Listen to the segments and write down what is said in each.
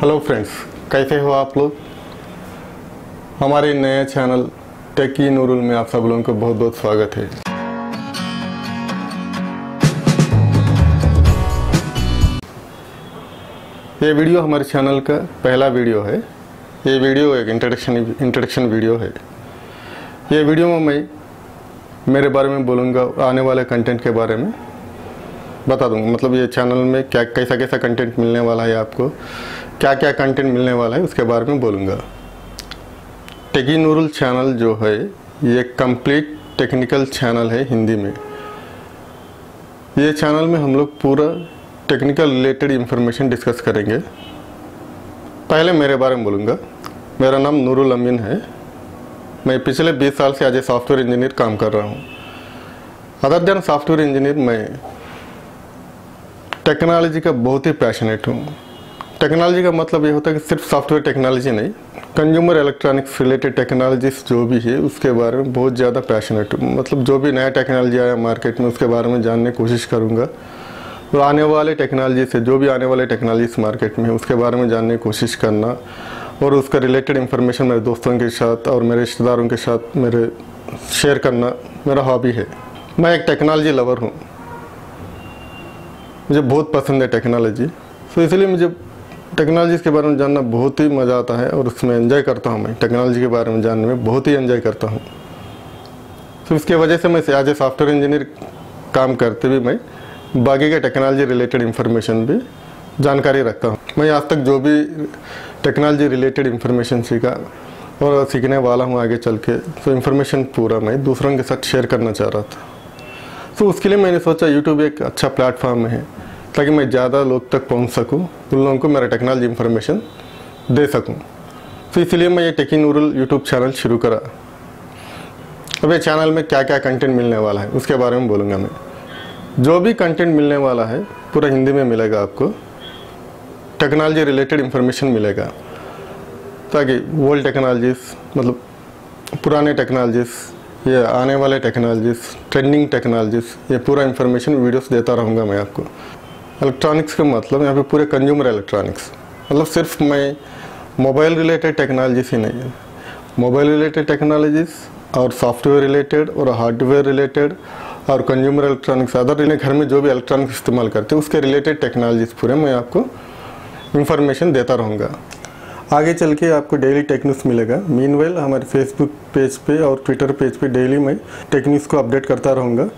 Hello friends, कैसे हो आप लोग। हमारे नए चैनल टेकी नूरुल में आप सब लोगों को बहुत बहुत स्वागत है। ये वीडियो हमारे चैनल का पहला वीडियो है। ये वीडियो एक इंट्रोडक्शन वीडियो है। ये वीडियो में मैं मेरे बारे में बोलूँगा, आने वाले कंटेंट के बारे में बता दूँगा। मतलब ये चैनल में क्या कैसा कैसा कंटेंट मिलने वाला है, आपको क्या क्या कंटेंट मिलने वाला है उसके बारे में बोलूँगा। टेकी नूरुल चैनल जो है ये कंप्लीट टेक्निकल चैनल है हिंदी में। ये चैनल में हम लोग पूरा टेक्निकल रिलेटेड इन्फॉर्मेशन डिस्कस करेंगे। पहले मेरे बारे में बोलूँगा। मेरा नाम नूरुल अमीन है। मैं पिछले 20 साल से आज ए सॉफ्टवेयर इंजीनियर काम कर रहा हूँ। अदर देन सॉफ्टवेयर इंजीनियर मैं टेक्नोलॉजी का बहुत ही पैशनेट हूँ। टेक्नोलॉजी का मतलब ये होता है कि सिर्फ सॉफ्टवेयर टेक्नोलॉजी नहीं, कंज्यूमर इलेक्ट्रॉनिक्स रिलेटेड टेक्नोलॉजीज जो भी है उसके बारे में बहुत ज़्यादा पैशनेट हूँ। मतलब जो भी नया टेक्नोलॉजी आया मार्केट में उसके बारे में जानने की कोशिश करूँगा, और आने वाले टेक्नोलॉजी से जो भी आने वाले टेक्नोलॉजीज मार्केट में उसके बारे में जानने की कोशिश करना, और उसका रिलेटेड इन्फॉर्मेशन मेरे दोस्तों के साथ और मेरे रिश्तेदारों के साथ मेरे शेयर करना मेरा हॉबी है। मैं एक टेक्नोलॉजी लवर हूँ। मुझे बहुत पसंद है टेक्नोलॉजी, तो इसलिए मुझे टेक्नोलॉजीज़ के बारे में जानना बहुत ही मज़ा आता है और उसमें एंजॉय करता हूँ। मैं टेक्नोलॉजी के बारे में जानने में बहुत ही एंजॉय करता हूँ। तो इसके वजह से मैं आज ए सॉफ्टवेयर इंजीनियर काम करते भी मैं बाकी के टेक्नोलॉजी रिलेटेड इन्फॉर्मेशन भी जानकारी रखता हूँ। मैं आज तक जो भी टेक्नोलॉजी रिलेटेड इन्फॉर्मेशन सीखा और सीखने वाला हूँ आगे चल के, तो इन्फॉर्मेशन पूरा मैं दूसरों के साथ शेयर करना चाह रहा था। तो उसके लिए मैंने सोचा यूट्यूब एक अच्छा प्लेटफॉर्म है, ताकि मैं ज़्यादा लोग तक पहुंच सकूं, उन लोगों को मेरा टेक्नोलॉजी इन्फॉर्मेशन दे सकूं। तो इसलिए मैं ये टेकी नूरुल यूट्यूब चैनल शुरू करा। अब ये चैनल में क्या क्या कंटेंट मिलने वाला है उसके बारे में बोलूँगा मैं। जो भी कंटेंट मिलने वाला है पूरा हिंदी में मिलेगा। आपको टेक्नोलॉजी रिलेटेड इन्फॉर्मेशन मिलेगा, ताकि ओल्ड टेक्नोलॉजीज़ मतलब पुराने टेक्नोलॉजीज़, ये आने वाले टेक्नोलॉजीज़, ट्रेंडिंग टेक्नोलॉजीज़, ये पूरा इन्फॉर्मेशन वीडियोस देता रहूँगा मैं आपको। इलेक्ट्रॉनिक्स का मतलब यहाँ पे पूरे कंज्यूमर इलेक्ट्रॉनिक्स, मतलब सिर्फ मैं मोबाइल रिलेटेड टेक्नोलॉजीज़ ही नहीं है, मोबाइल रिलेटेड टेक्नोलॉजीज़ और सॉफ्टवेयर रिलेटेड और हार्डवेयर रिलेटेड और कंज्यूमर इलेक्ट्रॉनिक्स, अदर इन्हें घर में जो भी इलेक्ट्रॉनिक्स इस्तेमाल करते हैं उसके रिलेटेड टेक्नोलॉजीज़ पूरे मैं आपको इन्फॉर्मेशन देता रहूँगा। आगे चल के आपको डेली टेक्निक्स मिलेगा। मीनवेल हमारे फेसबुक पेज पे और ट्विटर पेज पे डेली मैं टेक्निक्स को अपडेट करता रहूँगा।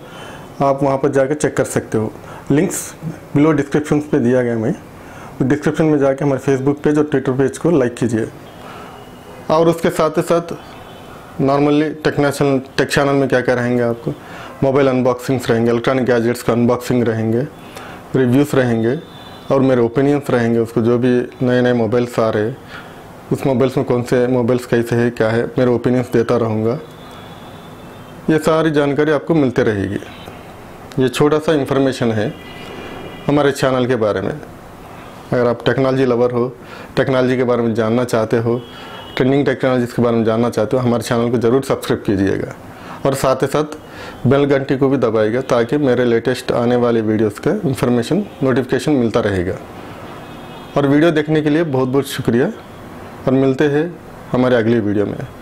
आप वहाँ पर जाकर चेक कर सकते हो। लिंक्स बिलो डिस्क्रिप्शन पे दिया गया। मैं डिस्क्रिप्शन में जाके हमारे फेसबुक पेज और ट्विटर पेज को लाइक कीजिए। और उसके साथ ही साथ नॉर्मली टेक चैनल में क्या क्या रहेंगे, आपको मोबाइल अनबॉक्सिंग्स रहेंगे, इलेक्ट्रॉनिक गैजेट्स का अनबॉक्सिंग रहेंगे, रिव्यूज़ रहेंगे और मेरे ओपिनियंस रहेंगे। उसको जो भी नए नए मोबाइल्स आ रहे हैं उस मोबाइल्स में कौन से मोबाइल्स कैसे है क्या है, मेरे ओपिनियंस देता रहूँगा। ये सारी जानकारी आपको मिलते रहेगी। ये छोटा सा इन्फॉर्मेशन है हमारे चैनल के बारे में। अगर आप टेक्नोलॉजी लवर हो, टेक्नोलॉजी के बारे में जानना चाहते हो, ट्रेंडिंग टेक्नोलॉजीज़ के बारे में जानना चाहते हो, हमारे चैनल को ज़रूर सब्सक्राइब कीजिएगा और साथ ही साथ बेल घंटी को भी दबाएगा, ताकि मेरे लेटेस्ट आने वाले वीडियोस का इन्फॉर्मेशन नोटिफिकेशन मिलता रहेगा। और वीडियो देखने के लिए बहुत बहुत शुक्रिया, और मिलते हैं हमारे अगली वीडियो में।